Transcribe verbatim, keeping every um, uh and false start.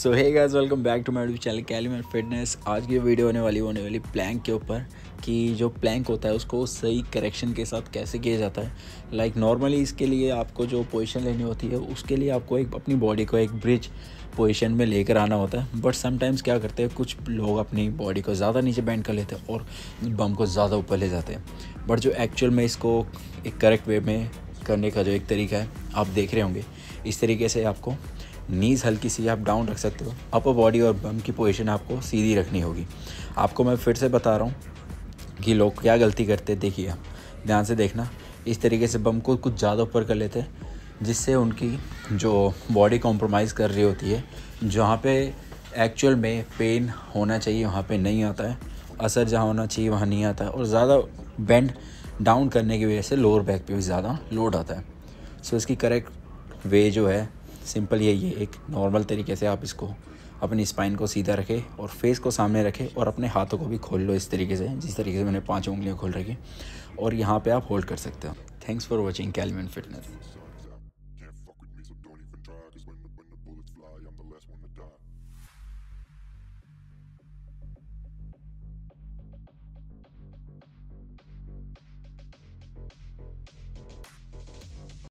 So hey guys, welcome back to my YouTube channel Calvin fitness. आज की video होने वाली होने वाली प्लैंक के ऊपर कि जो प्लैंक होता है उसको सही करेक्शन के साथ कैसे किया जाता है। लाइक like, नॉर्मली इसके लिए आपको जो पोजीशन लेनी होती है उसके लिए आपको एक अपनी बॉडी को एक ब्रिज पोजीशन में लेकर आना होता है। बट समटाइम्स क्या करते हैं, कुछ लोग अपनी बॉडी को ज़्यादा नीचे बेंड कर लेते हैं और बम को ज़्यादा ऊपर ले जाते हैं। बट जो एक्चुअल में इसको एक करेक्ट वे में करने का जो एक तरीका है, आप देख रहे होंगे। इस तरीके से आपको नीज़ हल्की सी आप डाउन रख सकते हो। अपर बॉडी और बम की पोजीशन आपको सीधी रखनी होगी। आपको मैं फिर से बता रहा हूँ कि लोग क्या गलती करते हैं, देखिए आप ध्यान से देखना। इस तरीके से बम को कुछ ज़्यादा ऊपर कर लेते हैं, जिससे उनकी जो बॉडी कॉम्प्रोमाइज़ कर रही होती है, जहाँ पे एक्चुअल में पेन होना चाहिए वहाँ पे नहीं आता है, असर जहाँ होना चाहिए वहाँ नहीं आता है। और ज़्यादा बेंड डाउन करने की वजह से लोअर बैक पे भी ज़्यादा लोड आता है। सो इसकी करेक्ट वे जो है सिंपल यही है, एक नॉर्मल तरीके से आप इसको अपनी स्पाइन को सीधा रखें और फेस को सामने रखें और अपने हाथों को भी खोल लो इस तरीके से, जिस तरीके से मैंने पांच उंगलियां खोल रखी। और यहाँ पे आप होल्ड कर सकते हो। Thanks for watching Calvin fitness.